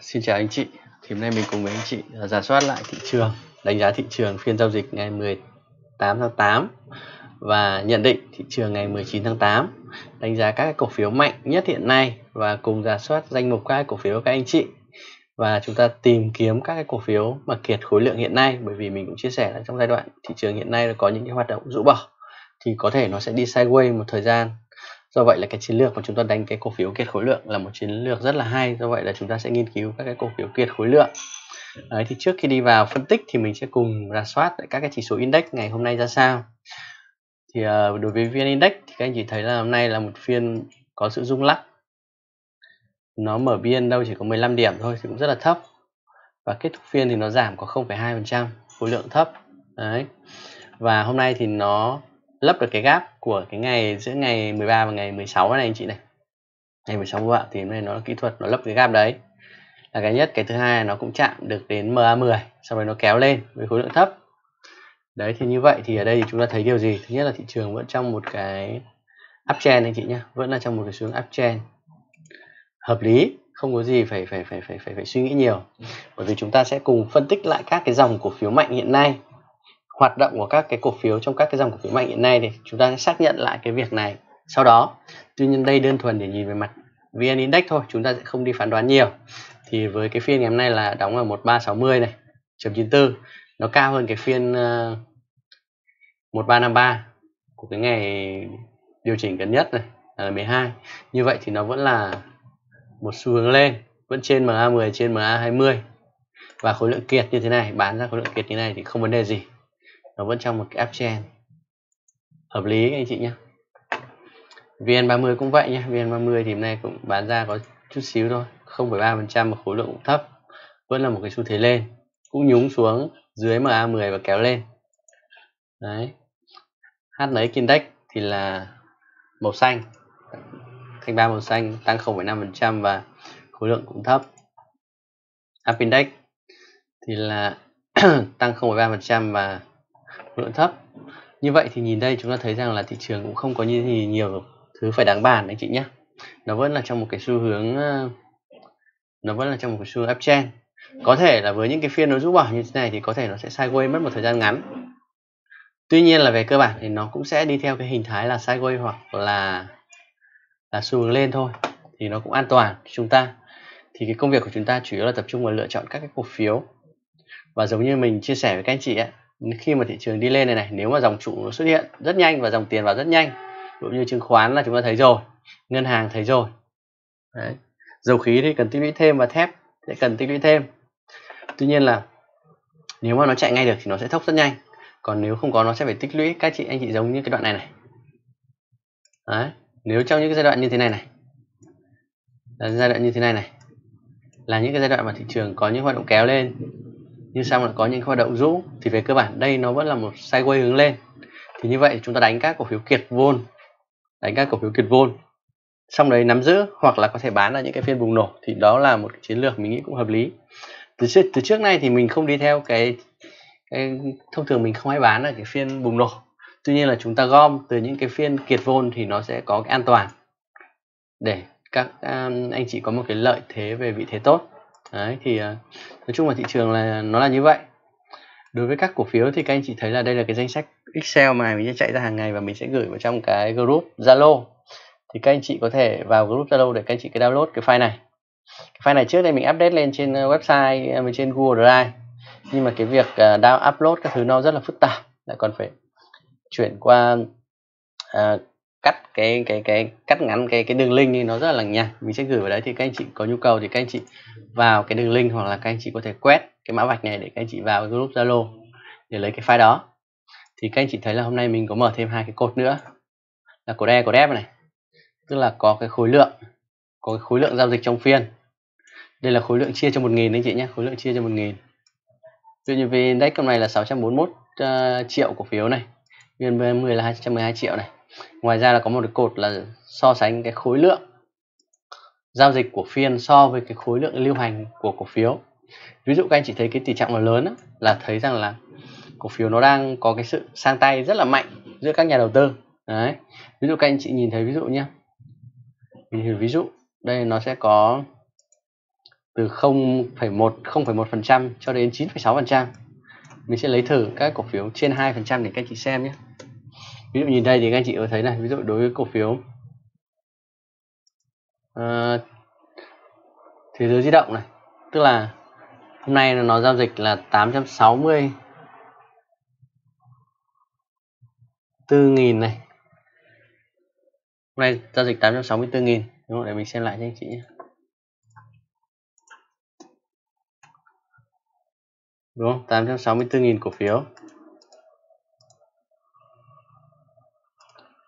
Xin chào anh chị. Thì hôm nay mình cùng với anh chị rà soát lại thị trường, đánh giá thị trường phiên giao dịch ngày 18 tháng 8 và nhận định thị trường ngày 19 tháng 8, đánh giá các cổ phiếu mạnh nhất hiện nay và cùng rà soát danh mục các cổ phiếu các anh chị. Và chúng ta tìm kiếm các cổ phiếu mà kiệt khối lượng hiện nay, bởi vì mình cũng chia sẻ là trong giai đoạn thị trường hiện nay là có những cái hoạt động rũ bỏ thì có thể nó sẽ đi sideways một thời gian. Do vậy là cái chiến lược mà chúng ta đánh cái cổ phiếu kiệt khối lượng là một chiến lược rất là hay. Do vậy là chúng ta sẽ nghiên cứu các cái cổ phiếu kiệt khối lượng. Đấy, thì trước khi đi vào phân tích thì mình sẽ cùng rà soát các cái chỉ số index ngày hôm nay ra sao. Thì đối với VNIndex thì các anh chị thấy là hôm nay là một phiên có sự rung lắc. Nó mở biên đâu chỉ có 15 điểm thôi thì cũng rất là thấp. Và kết thúc phiên thì nó giảm có 0,2%, khối lượng thấp. Đấy. Và hôm nay thì nó lấp được cái gap của cái ngày giữa ngày 13 và ngày 16 này anh chị này. Ngày 16 các bạn, thì hôm nay nó kỹ thuật nó lấp cái gap đấy. Là cái nhất, cái thứ hai nó cũng chạm được đến MA10, sau đó nó kéo lên với khối lượng thấp. Đấy, thì như vậy thì ở đây thì chúng ta thấy điều gì? Thứ nhất là thị trường vẫn trong một cái uptrend anh chị nhé, vẫn là trong một cái xu hướng uptrend. Hợp lý, không có gì phải suy nghĩ nhiều. Bởi vì chúng ta sẽ cùng phân tích lại các cái dòng cổ phiếu mạnh hiện nay, hoạt động của các cái cổ phiếu trong các cái dòng cổ phiếu mạnh hiện nay thì chúng ta sẽ xác nhận lại cái việc này sau đó. Tuy nhiên đây đơn thuần để nhìn về mặt VN Index thôi, chúng ta sẽ không đi phán đoán nhiều. Thì với cái phiên ngày hôm nay là đóng ở 1360 này, 94, nó cao hơn cái phiên 1353 của cái ngày điều chỉnh gần nhất này là 12. Như vậy thì nó vẫn là một xu hướng lên, vẫn trên MA10, trên MA20 và khối lượng kiệt như thế này, bán ra khối lượng kiệt như thế này thì không vấn đề gì. Nó vẫn trong một cái uptrend hợp lý các anh chị nhé. VN30 cũng vậy nhé, VN30 thì hôm nay cũng bán ra có chút xíu thôi, 0,3% mà khối lượng cũng thấp, vẫn là một cái xu thế lên, cũng nhúng xuống dưới MA10 và kéo lên. Đấy. HNX Index thì là màu xanh, thanh ba màu xanh, tăng 0,5% và khối lượng cũng thấp. Up Index thì là tăng 0,3% và lượng thấp. Như vậy thì nhìn đây chúng ta thấy rằng là thị trường cũng không có như gì nhiều thứ phải đáng bàn anh chị nhé. Nó vẫn là trong một cái xu hướng, nó vẫn là trong một cái xu hướng uptrend. Có thể là với những cái phiên nó rũ bỏ như thế này thì có thể nó sẽ sideways mất một thời gian ngắn. Tuy nhiên là về cơ bản thì nó cũng sẽ đi theo cái hình thái là sideways hoặc là xu hướng lên thôi, thì nó cũng an toàn cho chúng ta. Thì cái công việc của chúng ta chủ yếu là tập trung vào lựa chọn các cái cổ phiếu. Và giống như mình chia sẻ với các anh chị ấy, khi mà thị trường đi lên này này, nếu mà dòng trụ nó xuất hiện rất nhanh và dòng tiền vào rất nhanh, ví dụ như chứng khoán là chúng ta thấy rồi, ngân hàng thấy rồi. Đấy. Dầu khí thì cần tích lũy thêm và thép sẽ cần tích lũy thêm. Tuy nhiên là nếu mà nó chạy ngay được thì nó sẽ thốc rất nhanh, còn nếu không có nó sẽ phải tích lũy. Các chị anh chị giống như cái đoạn này này. Đấy. Nếu trong những cái giai đoạn như thế này này, là giai đoạn như thế này này, là những cái giai đoạn mà thị trường có những hoạt động kéo lên, nhưng xong là có những hoạt động rũ, thì về cơ bản đây nó vẫn là một sideways hướng lên. Thì như vậy chúng ta đánh các cổ phiếu kiệt vôn, đánh các cổ phiếu kiệt vôn, xong đấy nắm giữ hoặc là có thể bán ra những cái phiên bùng nổ, thì đó là một chiến lược mình nghĩ cũng hợp lý. Từ trước nay thì mình không đi theo cái thông thường mình không hay bán ở cái phiên bùng nổ. Tuy nhiên là chúng ta gom từ những cái phiên kiệt vôn thì nó sẽ có cái an toàn để các anh chị có một cái lợi thế về vị thế tốt. Đấy, thì nói chung là thị trường là nó là như vậy. Đối với các cổ phiếu thì các anh chị thấy là đây là cái danh sách Excel mà mình sẽ chạy ra hàng ngày và mình sẽ gửi vào trong cái group Zalo. Thì các anh chị có thể vào group Zalo để các anh chị cái download cái file này. Cái file này trước đây mình update lên trên website và trên Google Drive. Nhưng mà cái việc upload các thứ nó rất là phức tạp, lại còn phải chuyển qua cắt ngắn cái đường link đi, nó rất là nhạt. Mình sẽ gửi vào đấy, thì các anh chị có nhu cầu thì các anh chị vào cái đường link hoặc là các anh chị có thể quét cái mã vạch này để các anh chị vào cái group Zalo để lấy cái file đó. Thì các anh chị thấy là hôm nay mình có mở thêm hai cái cột nữa là cột E, cột F này, tức là có cái khối lượng, có cái khối lượng giao dịch trong phiên. Đây là khối lượng chia cho 1.000 anh chị nhé, khối lượng chia cho 1.000. Ví dụ như VNIndex hôm nay là 641 triệu cổ phiếu này, VN30 là 212 triệu này. Ngoài ra là có một cái cột là so sánh cái khối lượng giao dịch của phiên so với cái khối lượng lưu hành của cổ phiếu. Ví dụ các anh chị thấy cái tỷ trọng nó lớn đó, là thấy rằng là cổ phiếu nó đang có cái sự sang tay rất là mạnh giữa các nhà đầu tư. Đấy. Ví dụ các anh chị nhìn thấy, ví dụ nhé, ví dụ đây nó sẽ có từ 0,1% cho đến 9,6%. Mình sẽ lấy thử các cổ phiếu trên 2% để các anh chị xem nhé. Ví dụ nhìn đây thì các anh chị có thấy này, ví dụ đối với cổ phiếu Thế giới di động này, tức là hôm nay nó giao dịch là 864.000 này. Hôm nay giao dịch 864.000, đúng không? Để mình xem lại cho anh chị nhé. Đúng không? 864.000 cổ phiếu.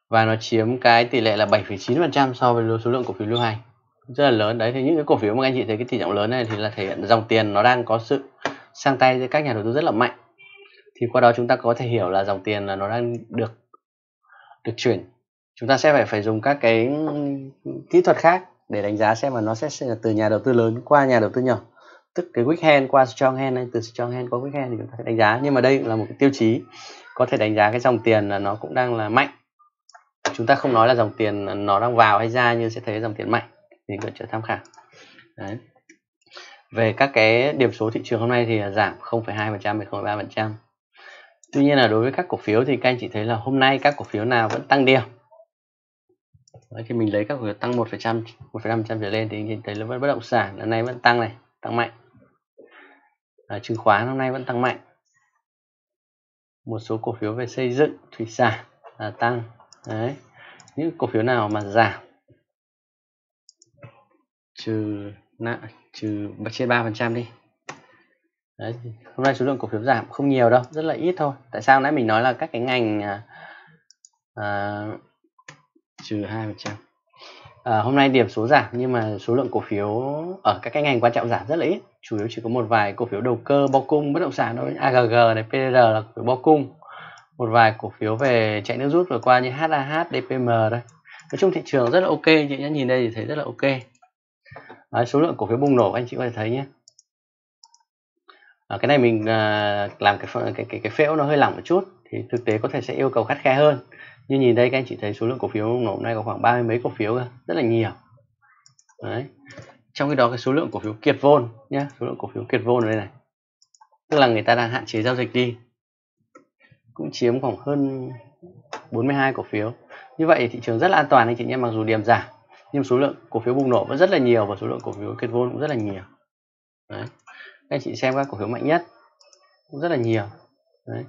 Và nó chiếm cái tỷ lệ là 7,9% so với số lượng cổ phiếu lưu hành. Rất là lớn đấy. Thì những cái cổ phiếu mà anh chị thấy cái tỷ trọng lớn này thì là thể hiện dòng tiền nó đang có sự sang tay giữa các nhà đầu tư rất là mạnh. Thì qua đó chúng ta có thể hiểu là dòng tiền là nó đang được chuyển. Chúng ta sẽ phải dùng các cái kỹ thuật khác để đánh giá xem mà nó sẽ từ nhà đầu tư lớn qua nhà đầu tư nhỏ, tức cái weak hand qua strong hand hay từ strong hand qua weak hand thì chúng ta sẽ đánh giá. Nhưng mà đây cũng là một cái tiêu chí có thể đánh giá cái dòng tiền là nó cũng đang là mạnh. Chúng ta không nói là dòng tiền nó đang vào hay ra, nhưng sẽ thấy dòng tiền mạnh thì cần trở tham khảo. Đấy. Về các cái điểm số thị trường hôm nay thì giảm 0,2% đến 0,3%. Tuy nhiên là đối với các cổ phiếu thì các anh chị thấy là hôm nay các cổ phiếu nào vẫn tăng điểm. Đấy, thì mình lấy các cổ phiếu tăng 1,5% trở lên thì anh chị thấy là vẫn bất động sản hôm nay vẫn tăng này, tăng mạnh. Chứng khoán hôm nay vẫn tăng mạnh. Một số cổ phiếu về xây dựng, thủy sản là tăng. Đấy. Những cổ phiếu nào mà giảm trừ trên 3% đi. Đấy, hôm nay số lượng cổ phiếu giảm không nhiều đâu, rất là ít thôi. Tại sao nãy mình nói là các cái ngành trừ 2%. Hôm nay điểm số giảm nhưng mà số lượng cổ phiếu ở các cái ngành quan trọng giảm rất là ít, chủ yếu chỉ có một vài cổ phiếu đầu cơ bao cung bất động sản thôi, AGG này, PR là cổ phiếu bao cung, một vài cổ phiếu về chạy nước rút vừa qua như HAH, DPM đây. Nói chung thị trường rất là ok, chị nhé, nhìn đây thì thấy rất là ok. Đấy, số lượng cổ phiếu bùng nổ anh chị có thể thấy nhé. Cái này mình làm cái phễu nó hơi lỏng một chút thì thực tế có thể sẽ yêu cầu khắt khe hơn. Như nhìn đây các anh chị thấy số lượng cổ phiếu bùng nổ hôm nay có khoảng 30 mấy cổ phiếu cơ, rất là nhiều. Đấy. Trong khi đó cái số lượng cổ phiếu kiệt vôn nhé, số lượng cổ phiếu kiệt vôn ở đây này, tức là người ta đang hạn chế giao dịch đi, cũng chiếm khoảng hơn 42 cổ phiếu. Như vậy thị trường rất là an toàn anh chị nhé, mặc dù điểm giảm nhưng số lượng cổ phiếu bùng nổ vẫn rất là nhiều và số lượng cổ phiếu kiệt vôn cũng rất là nhiều. Đấy. Anh chị xem các cổ phiếu mạnh nhất cũng rất là nhiều. Đấy.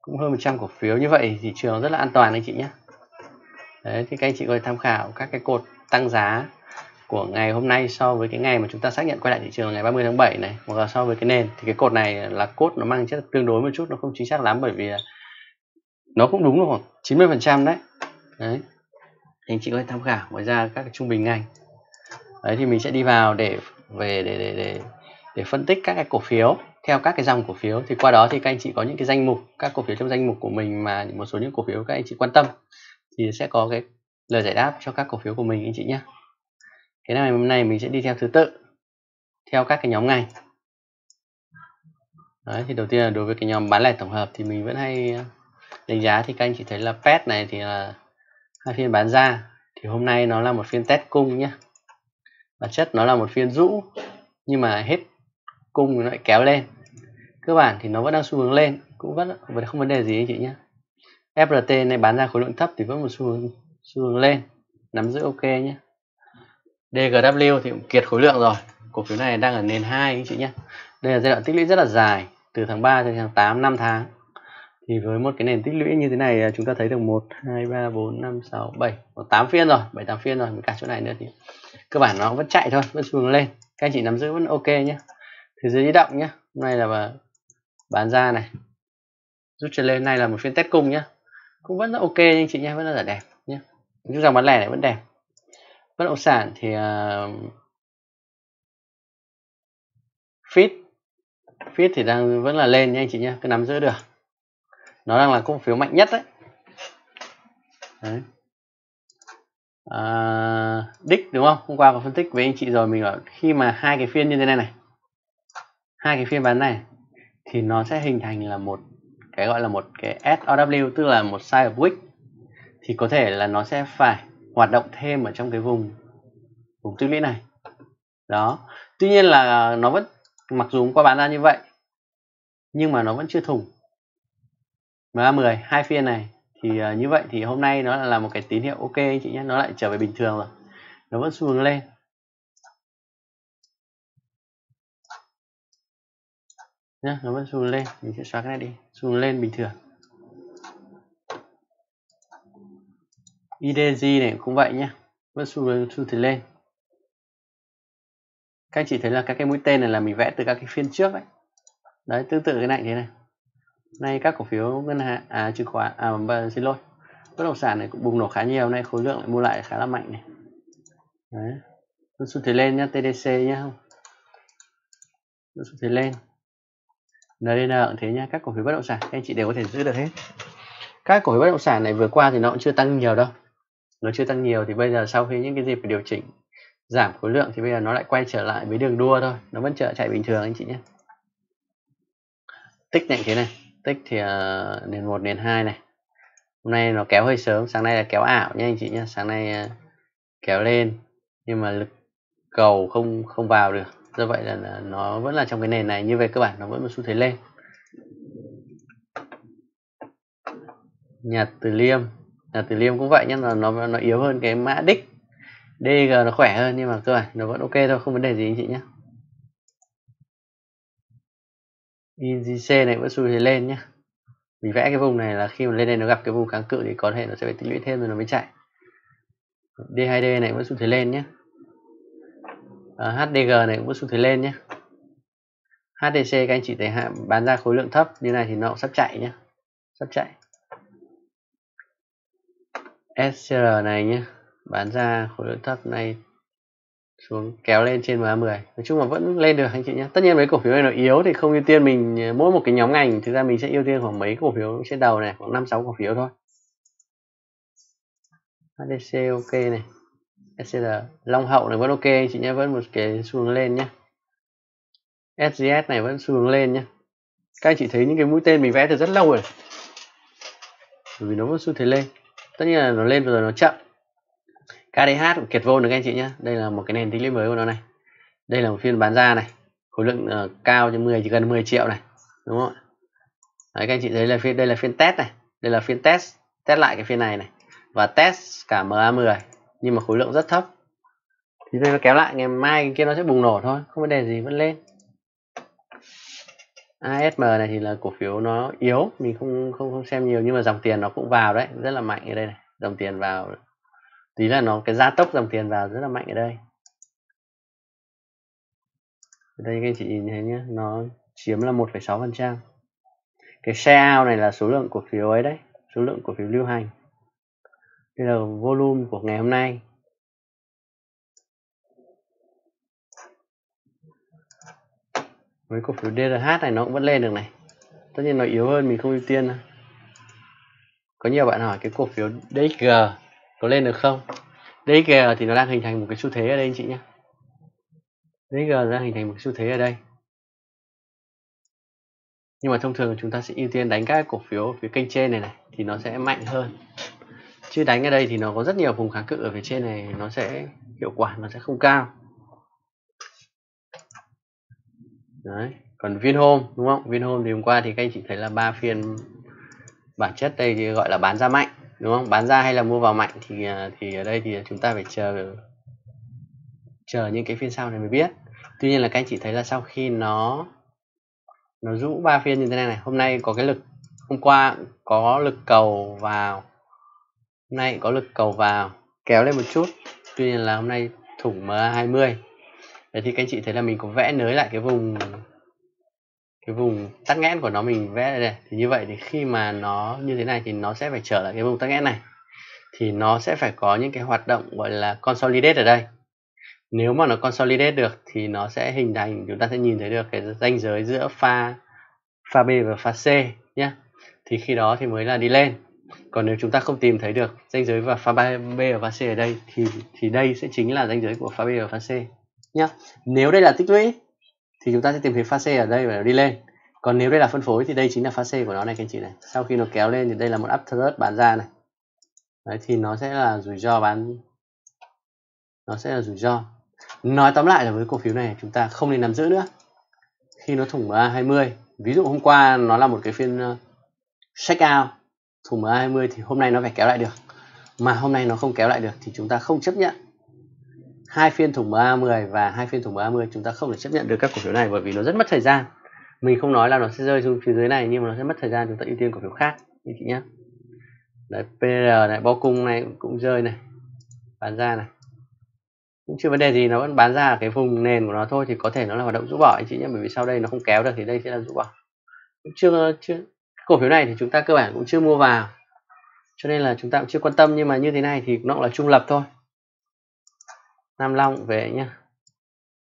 Cũng hơn 100 cổ phiếu, như vậy thị trường rất là an toàn anh chị nhé. Đấy, thì các anh chị có thể tham khảo các cái cột tăng giá của ngày hôm nay so với cái ngày mà chúng ta xác nhận quay lại thị trường là ngày 30 tháng 7 này, hoặc là so với cái nền. Thì cái cột này là cốt nó mang chất tương đối một chút, nó không chính xác lắm bởi vì nó cũng đúng khoảng 90% đấy. Đấy. Anh chị có thể tham khảo. Ngoài ra các cái trung bình ngành. Đấy thì mình sẽ đi vào để phân tích các cái cổ phiếu theo các cái dòng cổ phiếu, thì qua đó thì các anh chị có những cái danh mục các cổ phiếu trong danh mục của mình mà một số những cổ phiếu các anh chị quan tâm thì sẽ có cái lời giải đáp cho các cổ phiếu của mình anh chị nhé. Cái này hôm nay mình sẽ đi theo thứ tự theo các cái nhóm ngành. Đấy, thì đầu tiên là đối với cái nhóm bán lẻ tổng hợp thì mình vẫn hay đánh giá, thì các anh chị thấy là PET này thì là hai phiên bán ra, thì hôm nay nó là một phiên test cung nhé, bản chất nó là một phiên rũ nhưng mà hết cung nó lại kéo lên, cơ bản thì nó vẫn đang xu hướng lên, cũng vẫn không vấn đề gì anh chị nhé. FRT này bán ra khối lượng thấp thì vẫn một xu hướng lên, nắm giữ ok nhé. DGW thì cũng kiệt khối lượng rồi, cổ phiếu này đang ở nền 2 anh chị nhé. Đây là giai đoạn tích lũy rất là dài, từ tháng 3 đến tháng 8, 5 tháng. Thì với một cái nền tích lũy như thế này chúng ta thấy được 1, 2, 3, 4, 5, 6, 7, 8 phiên rồi, 7-8 phiên rồi, cả chỗ này nữa thì cơ bản nó vẫn chạy thôi, vẫn xu hướng lên. Các anh chị nắm giữ vẫn ok nhé. Thế giới di động nhé, hôm nay là bán ra này, rút trở lên, này là một phiên test cung nhé, cũng vẫn ok anh chị nhé, vẫn là đẹp nhé. Những dòng bán lẻ này vẫn đẹp. Bất động sản thì fit thì đang vẫn là lên nha anh chị nhé, cứ nắm giữ được, nó đang là cổ phiếu mạnh nhất đấy. Đấy. Đích đúng không, hôm qua có phân tích với anh chị rồi, mình bảo khi mà hai cái phiên như thế này này, hai cái phiên bán này thì nó sẽ hình thành là một cái gọi là một cái SOW, tức là một size of week, thì có thể là nó sẽ phải hoạt động thêm ở trong cái vùng tích lũy này. đó. Tuy nhiên là nó vẫn, mặc dù hôm qua bán ra như vậy nhưng mà nó vẫn chưa thủng MA10 hai phiên này, thì như vậy thì hôm nay nó là một cái tín hiệu ok anh chị nhé, nó lại trở về bình thường rồi, nó vẫn xu hướng lên. Nhá, nó vẫn xu hướng lên, mình sẽ xóa cái này đi, xu hướng lên bình thường. IDG này cũng vậy nhé, vẫn xu hướng lên. Các anh chị thấy là các cái mũi tên này là mình vẽ từ các cái phiên trước đấy. Đấy, tương tự cái này thế này. Nay các cổ phiếu ngân hàng, chứng khoán, xin lỗi, bất động sản này cũng bùng nổ khá nhiều, nay khối lượng lại mua lại khá là mạnh này. Đấy, vẫn xu thế lên nhá, TDC nhá, không, vẫn xu thế lên. NDN cũng thế nhá, các cổ phiếu bất động sản các anh chị đều có thể giữ được hết. Các cổ phiếu bất động sản này vừa qua thì nó cũng chưa tăng nhiều đâu, nó chưa tăng nhiều, thì bây giờ sau khi những cái dịp điều chỉnh giảm khối lượng thì bây giờ nó lại quay trở lại với đường đua thôi, nó vẫn chạy bình thường anh chị nhé. Tích này thế này, tích thì nền 1 nền 2 này, hôm nay nó kéo hơi sớm, sáng nay là kéo ảo nhé anh chị nhé, sáng nay kéo lên nhưng mà lực cầu không vào được, do vậy là nó vẫn là trong cái nền này, như về cơ bản nó vẫn một xu thế lên. Nhà Từ Liêm cũng vậy nhé, nó yếu hơn cái mã đích, DG nó khỏe hơn nhưng mà cơ bản nó vẫn ok thôi, không vấn đề gì anh chị nhé. IGC này vẫn xu thế lên nhé, mình vẽ cái vùng này là khi mà lên đây nó gặp cái vùng kháng cự thì có thể nó sẽ phải tích lũy thêm rồi nó mới chạy. D2D này vẫn xu thế lên nhé, HDG này cũng xu thế lên nhé. HDC các anh chị thấy bán ra khối lượng thấp như này thì nó cũng sắp chạy nhé, sắp chạy. SCR này nhé, bán ra khối lượng thấp này xuống kéo lên trên MA10, nói chung là vẫn lên được anh chị nhé. Tất nhiên mấy cổ phiếu này nó yếu thì không ưu tiên, mình mỗi một cái nhóm ngành thực ra mình sẽ ưu tiên khoảng mấy cổ phiếu trên đầu này, khoảng 5-6 cổ phiếu thôi. HDC ok này, SCR, Long Hậu này vẫn ok anh chị nhé, vẫn một cái xu hướng lên nhé. SGS này vẫn xu hướng lên nhé. Các anh chị thấy những cái mũi tên mình vẽ từ rất lâu rồi, bởi vì nó vẫn xu thế lên. Tất nhiên là nó lên rồi nó chậm. KDH của Kiệt Vô được anh chị nhé, đây là một cái nền tích lũy mới của nó này, đây là một phiên bán ra này, khối lượng cao cho 10, gần 10 triệu này, đúng không ạ? Đấy, các anh chị thấy là phiên, đây là phiên test này, đây là phiên test lại cái phiên này này và test cả MA10 nhưng mà khối lượng rất thấp, thì đây nó kéo lại, ngày mai cái kia nó sẽ bùng nổ thôi, không vấn đề gì, vẫn lên. ASM này thì là cổ phiếu nó yếu, mình không xem nhiều nhưng mà dòng tiền nó cũng vào đấy, rất là mạnh ở đây này, dòng tiền vào tí là nó cái gia tốc dòng tiền vào rất là mạnh ở đây. Ở đây các anh chị nhìn thấy nhé, nó chiếm là 1,6%. Cái share out này là số lượng cổ phiếu ấy đấy, số lượng cổ phiếu lưu hành. Đây là volume của ngày hôm nay. Với cổ phiếu DRH này nó cũng vẫn lên được này. Tất nhiên nó yếu hơn, mình không ưu tiên. Có nhiều bạn hỏi cái cổ phiếu DXG có lên được không? DXG thì nó đang hình thành một cái xu thế ở đây anh chị nhé. DXG đang hình thành một xu thế ở đây. Nhưng mà thông thường chúng ta sẽ ưu tiên đánh các cổ phiếu ở phía kênh trên này này, thì nó sẽ mạnh hơn. Chứ đánh ở đây thì nó có rất nhiều vùng kháng cự ở phía trên này, nó sẽ hiệu quả nó sẽ không cao. Đấy, còn Vinhome đúng không? Vinhome thì hôm qua thì các anh chị thấy là 3 phiên bản chất đây thì gọi là bán ra mạnh, đúng không? Bán ra hay là mua vào mạnh thì ở đây thì chúng ta phải chờ những cái phiên sau này mới biết. Tuy nhiên là các anh chị thấy là sau khi nó rũ 3 phiên như thế này này, hôm nay có cái lực, hôm qua có lực cầu vào, hôm nay có lực cầu vào kéo lên một chút, tuy nhiên là hôm nay thủng MA20. Đấy thì các anh chị thấy là mình có vẽ nới lại cái vùng tắc nghẽn của nó, mình vẽ đây, thì như vậy thì khi mà nó như thế này thì nó sẽ phải trở lại cái vùng tắc nghẽn này, thì nó sẽ phải có những cái hoạt động gọi là consolidate ở đây. Nếu mà nó consolidate được thì nó sẽ hình thành, chúng ta sẽ nhìn thấy được cái ranh giới giữa pha B và pha C nhé, thì khi đó thì mới là đi lên. Còn nếu chúng ta không tìm thấy được ranh giới và pha B và pha C ở đây thì đây sẽ chính là ranh giới của pha B và pha C nhé. Nếu đây là tích lũy thì chúng ta sẽ tìm thấy pha C ở đây và nó đi lên. Còn nếu đây là phân phối thì đây chính là pha C của nó này các anh chị này. Sau khi nó kéo lên thì đây là một uptrend bán ra này. Đấy thì nó sẽ là rủi ro Nói tóm lại là với cổ phiếu này chúng ta không nên nắm giữ nữa khi nó thủng MA20. Ví dụ hôm qua nó là một cái phiên check out thủng MA20 thì hôm nay nó phải kéo lại được, mà hôm nay nó không kéo lại được thì chúng ta không chấp nhận. Hai phiên thủng MA10 và hai phiên thủng MA20 chúng ta không thể chấp nhận được các cổ phiếu này, bởi vì nó rất mất thời gian. Mình không nói là nó sẽ rơi xuống phía dưới này, nhưng mà nó sẽ mất thời gian, chúng ta ưu tiên cổ phiếu khác anh chị nhé. Đấy, PR này, bo cung này cũng rơi này, bán ra này cũng chưa vấn đề gì, nó vẫn bán ra ở cái vùng nền của nó thôi, thì có thể nó là hoạt động rũ bỏ anh chị nhé, bởi vì sau đây nó không kéo được thì đây sẽ là rũ bỏ. Cũng chưa cổ phiếu này thì chúng ta cơ bản cũng chưa mua vào, cho nên là chúng ta cũng chưa quan tâm, nhưng mà như thế này thì nó cũng là trung lập thôi. Nam Long về nhá.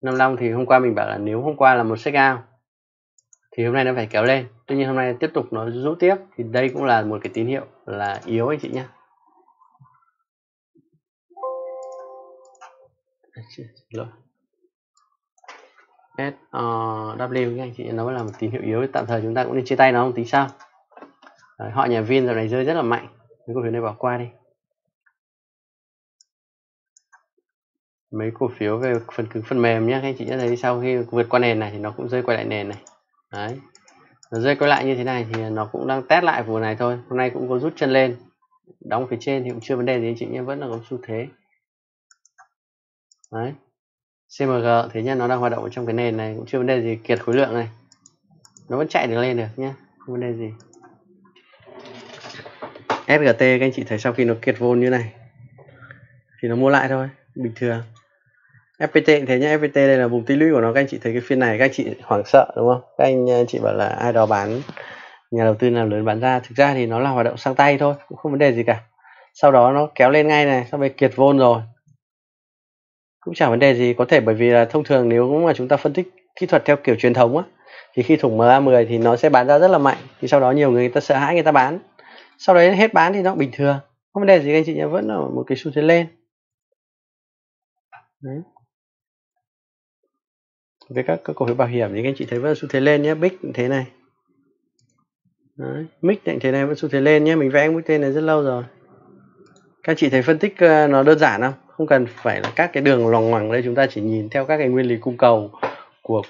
Nam Long thì hôm qua mình bảo là nếu hôm qua là một check out thì hôm nay nó phải kéo lên, tuy nhiên hôm nay tiếp tục nó rút tiếp thì đây cũng là một cái tín hiệu là yếu anh chị nhé. SW nhé anh chị, nó là một tín hiệu yếu, tạm thời chúng ta cũng nên chia tay nó, không tính sao. Đấy, họ nhà Vin giờ này rơi rất là mạnh, cái cổ phiếu này bỏ qua đi. Mấy cổ phiếu về phần cứng phần mềm nhé anh chị đã thấy sau khi vượt qua nền này thì nó cũng rơi quay lại nền này. Đấy, nó rơi quay lại như thế này thì nó cũng đang test lại vùng này thôi. Hôm nay cũng có rút chân lên, đóng phía trên thì cũng chưa vấn đề gì anh chị nhé, vẫn là có xu thế. Đấy, CMG thế nhá, nó đang hoạt động ở trong cái nền này cũng chưa vấn đề gì, kiệt khối lượng này nó vẫn chạy được lên được nhá, không vấn đề gì. SGT các anh chị thấy sau khi nó kiệt vôn như này thì nó mua lại thôi, bình thường. FPT cũng thế nhá, FPT đây là vùng tích lũy của nó, các anh chị thấy cái phiên này các anh chị hoảng sợ đúng không, các anh chị bảo là ai đó bán, nhà đầu tư nào lớn bán ra, thực ra thì nó là hoạt động sang tay thôi, cũng không vấn đề gì cả. Sau đó nó kéo lên ngay này, sau này kiệt vôn rồi cũng chẳng vấn đề gì, có thể bởi vì là thông thường nếu mà chúng ta phân tích kỹ thuật theo kiểu truyền thống á, thì khi thủng MA10 thì nó sẽ bán ra rất là mạnh, thì sau đó nhiều người ta sợ hãi người ta bán, sau đấy hết bán thì nó bình thường, không vấn đề gì các anh chị nhé, vẫn là một cái xu thế lên. Đấy, với các cổ phiếu bảo hiểm thì các anh chị thấy vẫn xu thế lên nhé, Big cũng thế này. Đấy, Mic cũng thế này, vẫn xu thế lên nhé, mình vẽ mũi tên này rất lâu rồi. Các anh chị thấy phân tích nó đơn giản không? Không cần phải là các cái đường loằng ngoằng đây, chúng ta chỉ nhìn theo các cái nguyên lý cung cầu của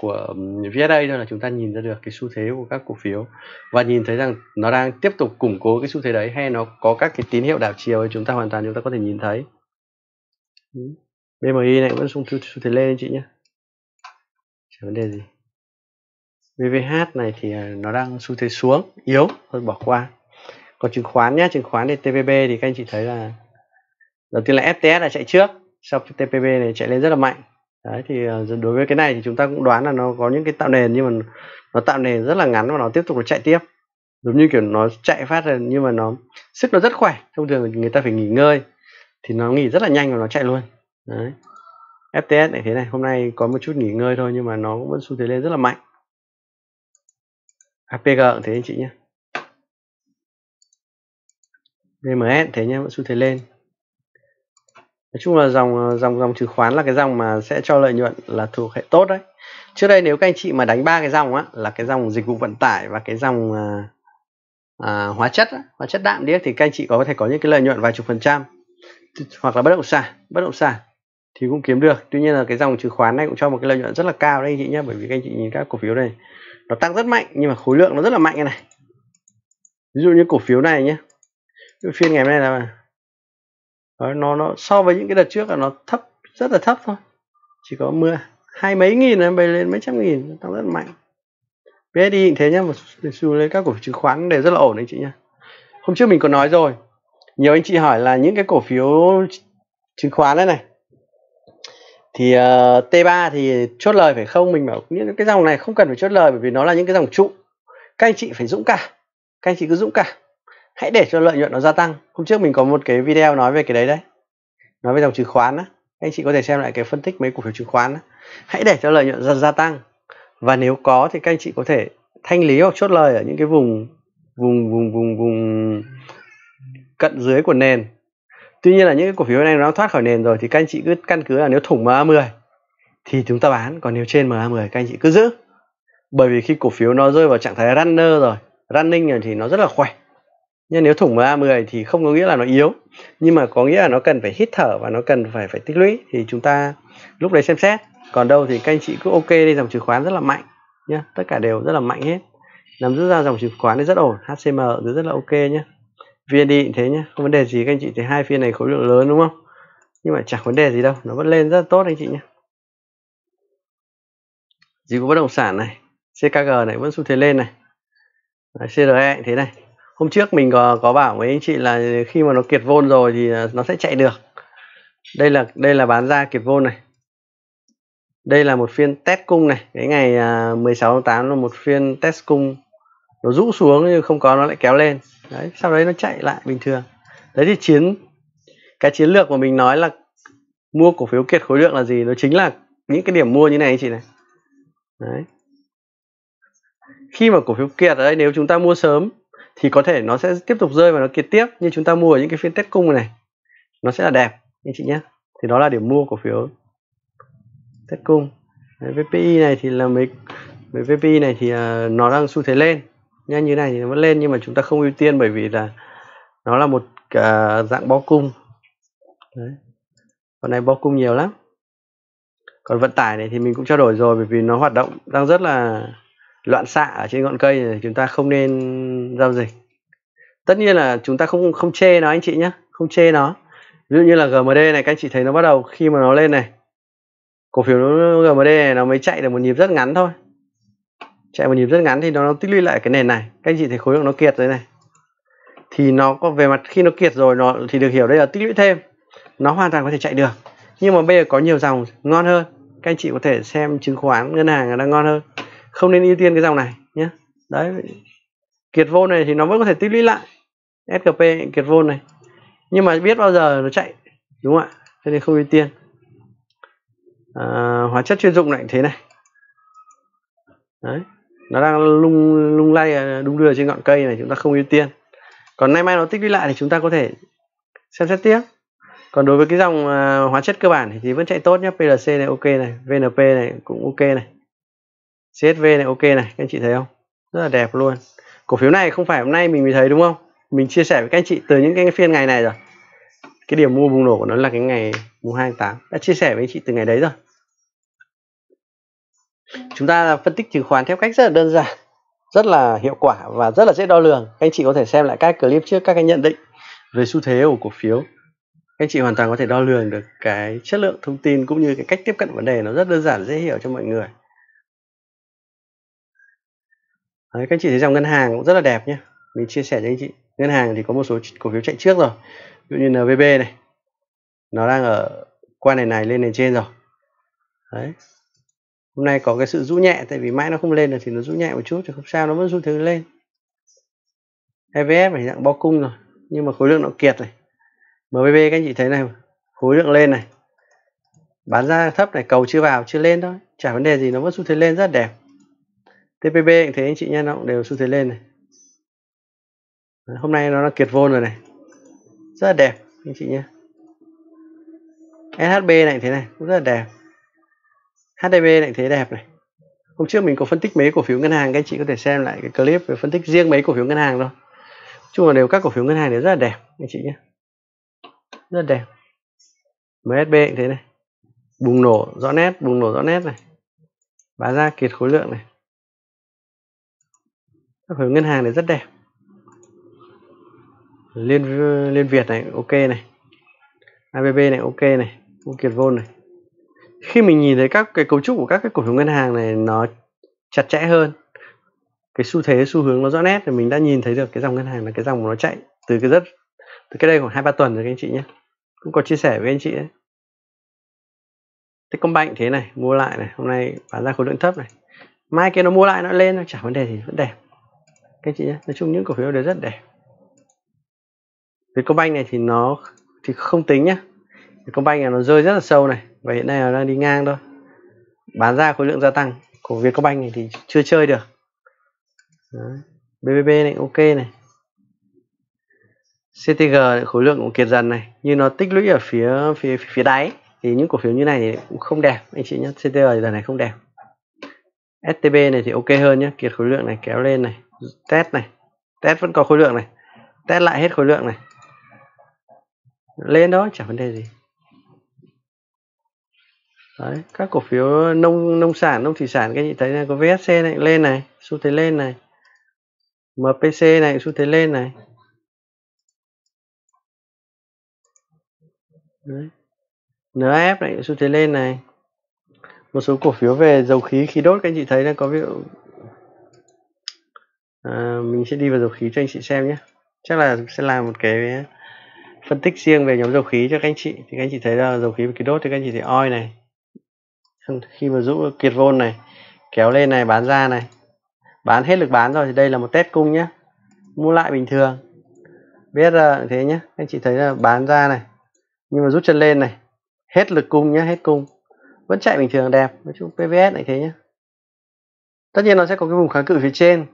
VSA thôi là chúng ta nhìn ra được cái xu thế của các cổ phiếu và nhìn thấy rằng nó đang tiếp tục củng cố cái xu thế đấy hay nó có các cái tín hiệu đảo chiều thì chúng ta hoàn toàn chúng ta có thể nhìn thấy. BMI này vẫn xu thế lên anh chị nhé, chẳng vấn đề gì. VVH này thì nó đang xu thế xuống yếu thôi, bỏ qua. Còn chứng khoán nhé, chứng khoán thì TPB thì các anh chị thấy là đầu tiên là FTS là chạy trước, sau TPB này chạy lên rất là mạnh. Đấy, thì đối với cái này thì chúng ta cũng đoán là nó có những cái tạo nền, nhưng mà nó tạo nền rất là ngắn và nó tiếp tục nó chạy tiếp, giống như kiểu nó chạy phát ra, nhưng mà nó sức nó rất khỏe, thông thường người ta phải nghỉ ngơi thì nó nghỉ rất là nhanh và nó chạy luôn. Đấy, FTS này thế này, hôm nay có một chút nghỉ ngơi thôi nhưng mà nó cũng vẫn xu thế lên rất là mạnh. APG cũng thế anh chị nhé, VMS thế nhé, vẫn xu thế lên. Nói chung là dòng chứng khoán là cái dòng mà sẽ cho lợi nhuận là thuộc hệ tốt đấy. Trước đây nếu các anh chị mà đánh ba cái dòng á, là cái dòng dịch vụ vận tải và cái dòng hóa chất đạm điếc, thì các anh chị có thể có những cái lợi nhuận vài chục %, hoặc là bất động sản thì cũng kiếm được. Tuy nhiên là cái dòng chứng khoán này cũng cho một cái lợi nhuận rất là cao đấy anh chị nhé, bởi vì các anh chị nhìn các cổ phiếu này nó tăng rất mạnh nhưng mà khối lượng nó rất là mạnh như này. Ví dụ như cổ phiếu này nhé, phiên ngày hôm nay là nó so với những cái đợt trước là nó thấp, rất là thấp thôi, chỉ có mưa 20 mấy nghìn nó bay lên mấy trăm nghìn, nó tăng rất mạnh. BSD cũng thế nhá, một xu lên, các cổ phiếu chứng khoán đều rất là ổn anh chị nhá. Hôm trước mình có nói rồi, nhiều anh chị hỏi là những cái cổ phiếu chứng khoán đấy này thì T3 thì chốt lời phải không, mình bảo những cái dòng này không cần phải chốt lời, bởi vì nó là những cái dòng trụ, các anh chị phải dũng cảm, các anh chị cứ dũng cảm, hãy để cho lợi nhuận nó gia tăng. Hôm trước mình có một cái video nói về cái đấy đấy, nói về dòng chứng khoán á, các anh chị có thể xem lại cái phân tích mấy cổ phiếu chứng khoán á. Hãy để cho lợi nhuận gia tăng, và nếu có thì các anh chị có thể thanh lý hoặc chốt lời ở những cái vùng cận dưới của nền. Tuy nhiên là những cái cổ phiếu này nó thoát khỏi nền rồi thì các anh chị cứ căn cứ là nếu thủng MA10 thì chúng ta bán, còn nếu trên MA10 các anh chị cứ giữ, bởi vì khi cổ phiếu nó rơi vào trạng thái runner rồi, running rồi thì nó rất là khỏe. Nhưng nếu thủng MA10 thì không có nghĩa là nó yếu, nhưng mà có nghĩa là nó cần phải hít thở và nó cần phải tích lũy, thì chúng ta lúc đấy xem xét. Còn đâu thì các anh chị cứ ok đi, dòng chứng khoán rất là mạnh nhá, tất cả đều rất là mạnh hết, nắm giữ ra dòng chứng khoán thì rất ổn, HCM rất là ok nhá, VND cũng thế nhá, không vấn đề gì. Các anh chị thấy hai phiên này khối lượng lớn đúng không, nhưng mà chẳng vấn đề gì đâu, nó vẫn lên rất là tốt anh chị nhé. Dịch vụ bất động sản này, CKG này vẫn xu thế lên này, CRE cũng thế này. Hôm trước mình có bảo với anh chị là khi mà nó kiệt vôn rồi thì nó sẽ chạy được. Đây là bán ra kiệt vôn này. Đây là một phiên test cung này, cái ngày 16 tháng 8 là một phiên test cung, nó rũ xuống nhưng không có, nó lại kéo lên. Đấy, sau đấy nó chạy lại bình thường. Đấy thì cái chiến lược mà mình nói là mua cổ phiếu kiệt khối lượng là gì? Nó chính là những cái điểm mua như này anh chị này. Đấy. Khi mà cổ phiếu kiệt ở đây, nếu chúng ta mua sớm thì có thể nó sẽ tiếp tục rơi và nó kiệt tiếp, nhưng chúng ta mua ở những cái phiên test cung này nó sẽ là đẹp anh chị nhé. Thì đó là điểm mua cổ phiếu test cung. Đấy, VPI này thì là VPI này thì nó đang xu thế lên nha, như này thì nó vẫn lên, nhưng mà chúng ta không ưu tiên bởi vì là nó là một dạng bó cung. Đấy. Còn này bó cung nhiều lắm. Còn vận tải này thì mình cũng trao đổi rồi, bởi vì nó hoạt động đang rất là loạn xạ ở trên ngọn cây này, chúng ta không nên giao dịch. Tất nhiên là chúng ta không chê nó anh chị nhé, không chê nó. Ví dụ như là GMD này, các anh chị thấy nó bắt đầu khi mà nó lên này, cổ phiếu GMD này nó mới chạy được một nhịp rất ngắn thôi, chạy một nhịp rất ngắn thì nó tích lũy lại cái nền này. Các anh chị thấy khối lượng nó kiệt rồi này, thì nó có về mặt khi nó kiệt rồi nó thì được hiểu đây là tích lũy thêm, nó hoàn toàn có thể chạy được. Nhưng mà bây giờ có nhiều dòng ngon hơn, các anh chị có thể xem chứng khoán ngân hàng là đang ngon hơn, không nên ưu tiên cái dòng này nhé. Đấy, kiệt vôn này thì nó vẫn có thể tích lũy lại, SGP kiệt vôn này, nhưng mà biết bao giờ nó chạy đúng không ạ, cho nên không ưu tiên. Hóa chất chuyên dụng lại thế này. Đấy, nó đang lung lay đung đưa trên ngọn cây này, chúng ta không ưu tiên. Còn nay mai nó tích lũy lại thì chúng ta có thể xem xét tiếp. Còn đối với cái dòng hóa chất cơ bản thì vẫn chạy tốt nhé, PLC này ok này, VNP này cũng ok này, CSV này ok này, các anh chị thấy không? Rất là đẹp luôn. Cổ phiếu này không phải hôm nay mình mới thấy đúng không? Mình chia sẻ với các anh chị từ những cái phiên ngày này rồi. Cái điểm mua bùng nổ của nó là cái ngày mùng 2 tháng 8, đã chia sẻ với anh chị từ ngày đấy rồi. Chúng ta phân tích chứng khoán theo cách rất là đơn giản, rất là hiệu quả và rất là dễ đo lường. Các anh chị có thể xem lại các clip trước, các cái nhận định về xu thế của cổ phiếu. Các anh chị hoàn toàn có thể đo lường được cái chất lượng thông tin cũng như cái cách tiếp cận vấn đề, nó rất đơn giản dễ hiểu cho mọi người. Đấy, các anh chị thấy dòng ngân hàng cũng rất là đẹp nhé. Mình chia sẻ cho anh chị, ngân hàng thì có một số cổ phiếu chạy trước rồi, ví dụ như NVB này, nó đang ở qua nền này lên nền trên rồi. Đấy, hôm nay có cái sự rũ nhẹ, tại vì mãi nó không lên được thì nó rũ nhẹ một chút chứ không sao, nó vẫn rũ thứ lên. EVF phải dạng bo cung rồi, nhưng mà khối lượng nó kiệt này. MBB các anh chị thấy này, khối lượng lên này, bán ra thấp này, cầu chưa vào, chưa lên thôi, chả vấn đề gì, nó vẫn xu thế lên rất đẹp. TPB cũng thế anh chị nha, nó cũng đều xu thế lên này. Hôm nay nó kiệt vôn rồi này, rất là đẹp anh chị nhé. SHB này thế này cũng rất là đẹp, HDB này thế đẹp này. Hôm trước mình có phân tích mấy cổ phiếu ngân hàng, các anh chị có thể xem lại cái clip về phân tích riêng mấy cổ phiếu ngân hàng thôi. Chung là đều các cổ phiếu ngân hàng đều rất là đẹp anh chị nhé, rất đẹp. MSB cũng thế này, bùng nổ rõ nét này, bán ra kiệt khối lượng này. Các cổ phiếu ngân hàng này rất đẹp. Liên Việt này ok này, ABB này ok này, cũng kiệt vôn này. Khi mình nhìn thấy các cái cấu trúc của các cái cổ phiếu ngân hàng này nó chặt chẽ hơn, cái xu thế xu hướng nó rõ nét thì mình đã nhìn thấy được cái dòng ngân hàng là cái dòng nó chạy từ cái đây khoảng 2-3 tuần rồi các anh chị nhé, cũng có chia sẻ với anh chị đấy. Techcombank thế này, mua lại này, hôm nay bán ra khối lượng thấp này, mai kia nó mua lại nó lên, nó chả vấn đề gì, vẫn đẹp các anh chị nhé. Nói chung những cổ phiếu đều rất đẹp. Vietcombank này thì nó thì không tính nhá, Vietcombank này nó rơi rất là sâu này và hiện nay nó đang đi ngang thôi, bán ra khối lượng gia tăng. Của Vietcombank này thì chưa chơi được. Đấy. BBB này ok này, CTG này, khối lượng cũng kiệt dần này, nhưng nó tích lũy ở phía đáy thì những cổ phiếu như này thì cũng không đẹp anh chị nhé. CTG thì giờ này không đẹp. STB này thì ok hơn nhé, kiệt khối lượng này, kéo lên này, test vẫn có khối lượng này, test lại hết khối lượng này, lên đó chả vấn đề gì. Đấy, các cổ phiếu nông sản, nông thủy sản các chị thấy là có VSC này lên này, xu thế lên này, MPC này xu thế lên này. Đấy. NF này xu thế lên này. Một số cổ phiếu về dầu khí, khí đốt các anh chị thấy là có ví dụ mình sẽ đi vào dầu khí cho anh chị xem nhé. Chắc là sẽ làm một cái phân tích riêng về nhóm dầu khí cho các anh chị. Thì các anh chị thấy là dầu khí và khí đốt thì các anh chị thấy oil này, khi mà rũ kiệt vôn này, kéo lên này, bán ra này, bán hết lực bán rồi thì đây là một test cung nhé, mua lại bình thường biết là thế nhé. Các anh chị thấy là bán ra này nhưng mà rút chân lên này, hết lực cung nhé, hết cung vẫn chạy bình thường đẹp. Nói chung PVS này thế nhé, tất nhiên nó sẽ có cái vùng kháng cự phía trên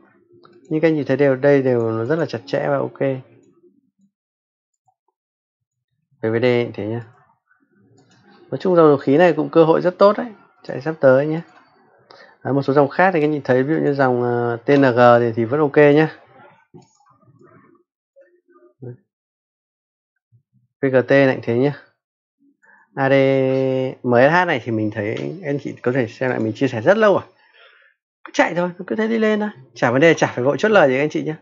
nhưng các anh chị thấy đều đây đều nó rất là chặt chẽ và ok. PVD thế nhé, nói chung dầu khí này cũng cơ hội rất tốt đấy, chạy sắp tới nhé. Một số dòng khác thì các anh chị thấy ví dụ như dòng TNG thì vẫn ok nhé, PGT này thế nhé. ADMSH này thì mình thấy anh chị có thể xem lại, mình chia sẻ rất lâu rồi, cứ chạy thôi, cứ thế đi lên thôi, chả vấn đề, chả phải vội chốt lời gì anh chị nhé.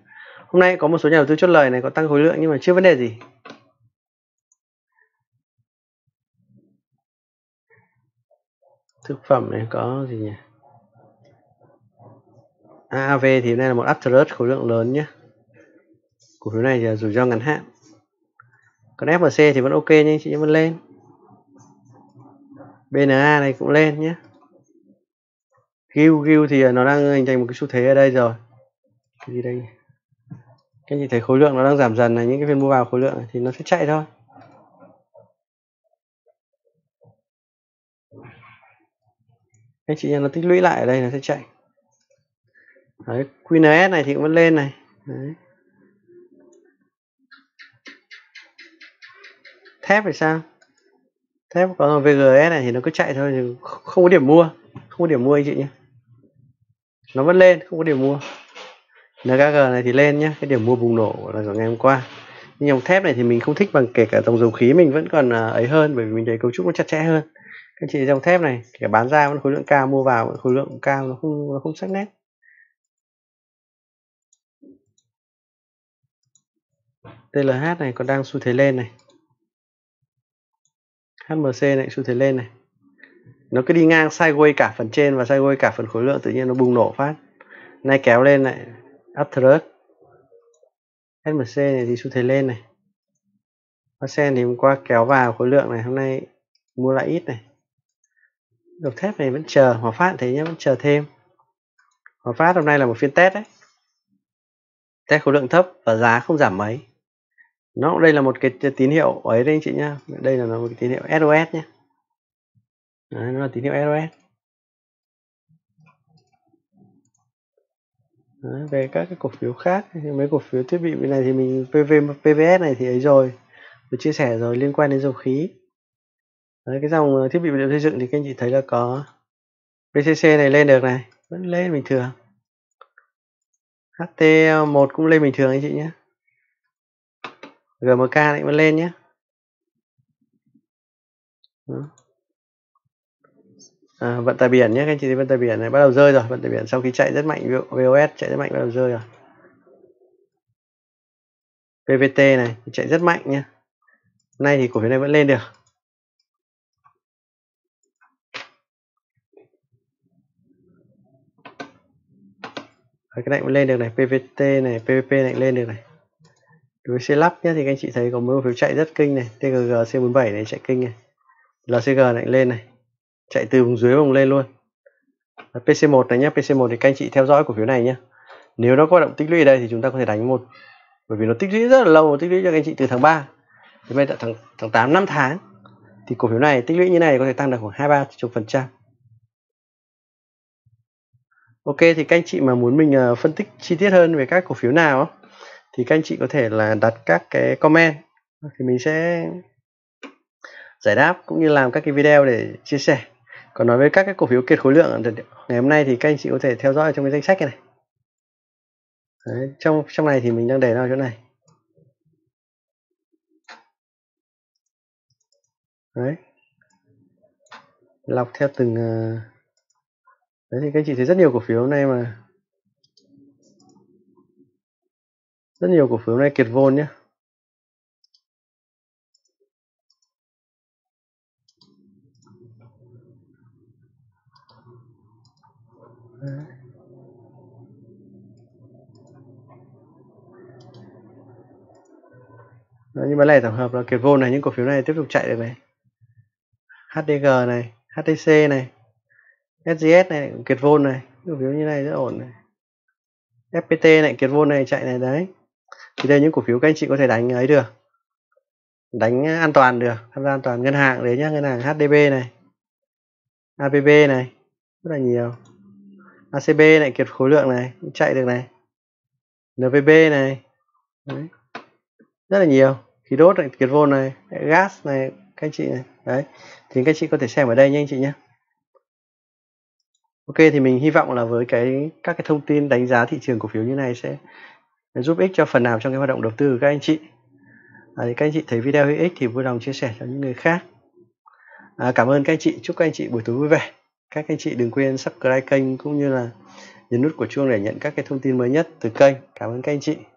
Hôm nay có một số nhà đầu tư chốt lời này có tăng khối lượng nhưng mà chưa vấn đề gì. Thực phẩm này có gì nhỉ, AAV thì hôm nay là một uptrend khối lượng lớn nhé, cổ phiếu này là rủi ro ngắn hạn. Còn FMC thì vẫn ok nhé anh chị, vẫn lên. BNA này cũng lên nhé. Gil thì nó đang hình thành một cái xu thế ở đây rồi. Cái gì đây? Các anh chị thấy khối lượng nó đang giảm dần này, những cái phiên mua vào khối lượng này, thì nó sẽ chạy thôi. Các anh chị nó tích lũy lại ở đây nó sẽ chạy. Đấy, QNS này thì cũng vẫn lên này. Đấy. Thép thì sao? Thép có VGS này thì nó cứ chạy thôi, thì không có điểm mua, không có điểm mua anh chị nhé, nó vẫn lên, không có điểm mua. NKG này thì lên nhé, cái điểm mua bùng nổ là của ngày hôm qua. Nhưng dòng thép này thì mình không thích bằng, kể cả dòng dầu khí mình vẫn còn ấy hơn, bởi vì mình thấy cấu trúc nó chặt chẽ hơn. Các chị dòng thép này kể bán ra vẫn khối lượng cao, mua vào vẫn khối lượng cao, nó không sắc nét. TLH này còn đang xu thế lên này, HMC này xu thế lên này, nó cứ đi ngang sideways cả phần trên và sideways cả phần khối lượng, tự nhiên nó bùng nổ phát, nay kéo lên này, uptrend. HMC này thì xu thế lên này, Sen thì hôm qua kéo vào khối lượng này, hôm nay mua lại ít này. Đồng thép này vẫn chờ, Hòa Phát thế nhé, vẫn chờ thêm. Hòa Phát hôm nay là một phiên test đấy, test khối lượng thấp và giá không giảm mấy. Nó đây là một cái tín hiệu ấy đấy anh chị nhá, đây là một cái tín hiệu SOS nhé. Đấy, nó là tín hiệu SOS. Đấy, về các cái cổ phiếu khác, mấy cổ phiếu thiết bị này thì mình PVS này thì ấy rồi, mình chia sẻ rồi, liên quan đến dầu khí. Đấy, cái dòng thiết bị vật liệu xây dựng thì các anh chị thấy là có PCC này lên được này, vẫn lên bình thường. HT1 cũng lên bình thường anh chị nhé. GMK này vẫn lên nhé. Vận tải biển nhé, các anh chị thấy vận tải biển này bắt đầu rơi rồi, vận tải biển sau khi chạy rất mạnh, VOS chạy rất mạnh bắt đầu rơi rồi. PVT này chạy rất mạnh nhé, nay thì cổ phiếu này vẫn lên được. Cái này vẫn lên được này, PVT này, PVP này lên được này. Đối với xe lắp nhé thì các anh chị thấy có mấy cổ phiếu chạy rất kinh này, TGG, C47 này chạy kinh này, LCG này lên này, chạy từ vùng dưới vùng lên luôn. Và PC1 này nhé, PC1 thì các anh chị theo dõi cổ phiếu này nhé, nếu nó có động tích lũy ở đây thì chúng ta có thể đánh một, bởi vì nó tích lũy rất là lâu, tích lũy cho các anh chị từ tháng 3 đến bây giờ tháng 8, 5 tháng thì cổ phiếu này tích lũy như này có thể tăng được khoảng 23%. Ok, thì các anh chị mà muốn mình phân tích chi tiết hơn về các cổ phiếu nào thì các anh chị có thể là đặt các cái comment, thì mình sẽ giải đáp cũng như làm các cái video để chia sẻ. Còn nói với các cái cổ phiếu kiệt khối lượng ngày hôm nay thì các anh chị có thể theo dõi trong cái danh sách này. Đấy, trong này thì mình đang để nó chỗ này. đấy, lọc theo từng đấy. Thì các anh chị thấy rất nhiều cổ phiếu hôm nay mà kiệt vôn nhé. Đấy. Đấy, nhưng mà lẻ tổng hợp là kiệt vôn này, những cổ phiếu này tiếp tục chạy được này, HDG này, HTC này, SGS này, kiệt vôn này, cổ phiếu như này rất ổn này, FPT này, kiệt vôn này chạy này đấy. Thì đây những cổ phiếu các anh chị có thể đánh ấy được, đánh an toàn được, tham gia an toàn. Ngân hàng đấy nhá, ngân hàng HDB này, ABB này, rất là nhiều, ACB này, kiệt khối lượng này cũng chạy được này, NVB này đấy, rất là nhiều. Khí đốt này, kiệt vôn này, gas này các anh chị này đấy. Thì các chị có thể xem ở đây nha anh chị nhé. Ok, thì mình hy vọng là với các cái thông tin đánh giá thị trường cổ phiếu như này sẽ giúp ích cho phần nào trong cái hoạt động đầu tư của các anh chị. Thì các anh chị thấy video hữu ích thì vui lòng chia sẻ cho những người khác. Cảm ơn các anh chị, chúc các anh chị buổi tối vui vẻ. Các anh chị đừng quên subscribe kênh cũng như là nhấn nút của chuông để nhận các cái thông tin mới nhất từ kênh. Cảm ơn các anh chị.